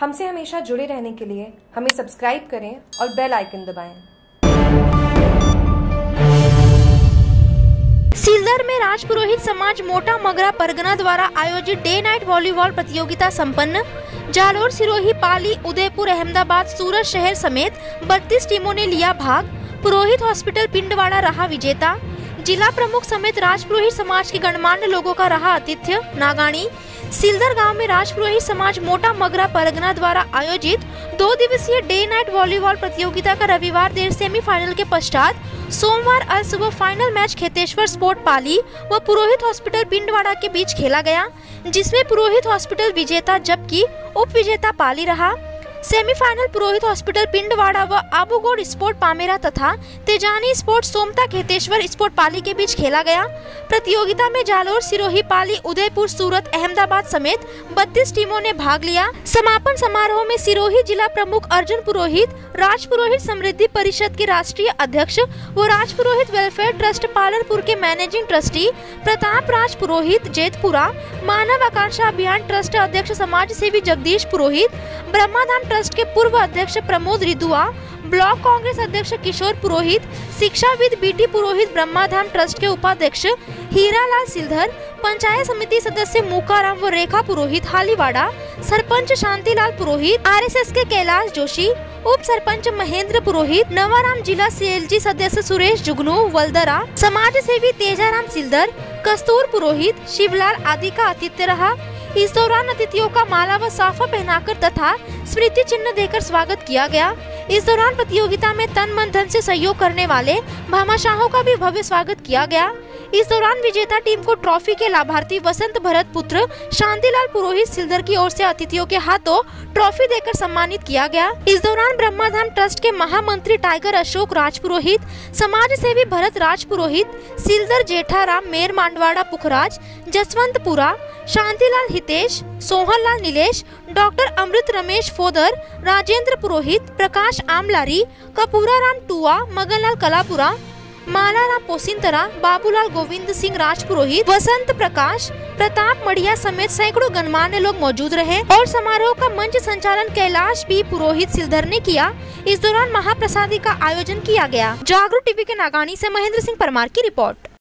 हमसे हमेशा जुड़े रहने के लिए हमें सब्सक्राइब करें और बेल आइकन दबाएं। सिलदर में राजपुरोहित समाज मोटा मगरा परगना द्वारा आयोजित डे नाईट वाॅलीवाॅल प्रतियोगिता संपन्न। जालोर, सिरोही, पाली, उदयपुर, अहमदाबाद, सूरत शहर समेत 32 टीमों ने लिया भाग। पुरोहित हाॅस्पीटल पिण्डवाडा रहा विजेता। जिला प्रमुख समेत राजपुरोहित समाज के गणमान्य लोगों का रहा आतिथ्य। नागानी सिलदर गांव में राजपुरोहित समाज मोटा मगरा परगना द्वारा आयोजित 2 दिवसीय डे नाईट वाॅलीवाॅल प्रतियोगिता का रविवार देर सेमीफाइनल के पश्चात सोमवार आज सुबह final match Kheteshwar sport Pali व पुरोहित हाॅस्पीटल पिण्डवाडा के बीच खेला गया, जिसमें पुरोहित हाॅस्पीटल विजेता जबकि उप विजेता पाली रहा। सेमीफाइनल पुरोहित हाॅस्पीटल पिण्डवाडा व आबुगोड़ इस्पोर्ट पामेरा तथा तेजानी इस्पोर्ट सोमता खेतेश्वर इस्पोर्ट पाली के बीच खेला गया। प्रतियोगिता में जालोर, सिरोही, पाली, उदयपुर, सूरत, अहमदाबाद समेत 32 टीमों ने भाग लिया। समापन समारोह में सिरोही जिला प्रमुख अर्जुन पुरोहित, राजपुरोहित समृद्धि परिषद के राष्ट्रीय अध्यक्ष व राजपुरोहित वेलफेयर ट्रस्ट पालनपुर के मैनेजिंग ट्रस्टी प्रताप राज पुरोहित, जेतपुरा मानव आकांक्षा अभियान ट्रस्ट अध्यक्ष समाज सेवी जगदीश पुरोहित, ब्रह्मधाम ट्रस्ट के पूर्व अध्यक्ष प्रमोद रिदुआ, ब्लॉक कांग्रेस अध्यक्ष किशोर पुरोहित, शिक्षाविद बीटी पुरोहित, ब्रह्मधाम ट्रस्ट के उपाध्यक्ष हीरालाल सिल्धर, पंचायत समिति सदस्य मुकाराम व रेखा पुरोहित हालीवाड़ा, सरपंच शांतिलाल पुरोहित, आरएसएस के कैलाश जोशी, उप सरपंच महेंद्र पुरोहित, नवाराम जिला CLG सदस्य सुरेश जुगनू, वल्दरा समाज सेवी तेजाराम सिलदर, कस्तूर पुरोहित, शिवलाल आदि का आतिथ्य रहा। इस दौरान अतिथियों का माला व साफा पहनाकर तथा स्मृति चिन्ह देकर स्वागत किया गया। इस दौरान प्रतियोगिता में तन मन धन से सहयोग करने वाले भामाशाहों का भी भव्य स्वागत किया गया। इस दौरान विजेता टीम को ट्रॉफी के लाभार्थी वसंत भरत पुत्र शांतिलाल पुरोहित सिलदर की ओर से अतिथियों के हाथों ट्रॉफी देकर सम्मानित किया गया। इस दौरान ब्रह्मधाम ट्रस्ट के महामंत्री टाइगर अशोक राजपुरोहित, समाज सेवी भरत राजपुरोहित, सिलदर जेठाराम, मेर मांडवाड़ा पुखराज, जसवंतपुरा शांतिलाल हितेश, सोहनलाल नीलेश, डॉक्टर अमृत रमेश फोदर, राजेंद्र पुरोहित, प्रकाश आमलारी, कपूराराम टुआ, मगनलाल कलापुरा, मालाराम पोसिंतरा, बाबूलाल गोविंद सिंह राजपुरोहित, वसंत प्रकाश, प्रताप मढ़िया समेत सैकड़ों गणमान्य लोग मौजूद रहे और समारोह का मंच संचालन कैलाश बी पुरोहित सिलदर ने किया। इस दौरान महाप्रसादी का आयोजन किया गया। जागरूक टीवी के नागानी से महेंद्र सिंह परमार की रिपोर्ट।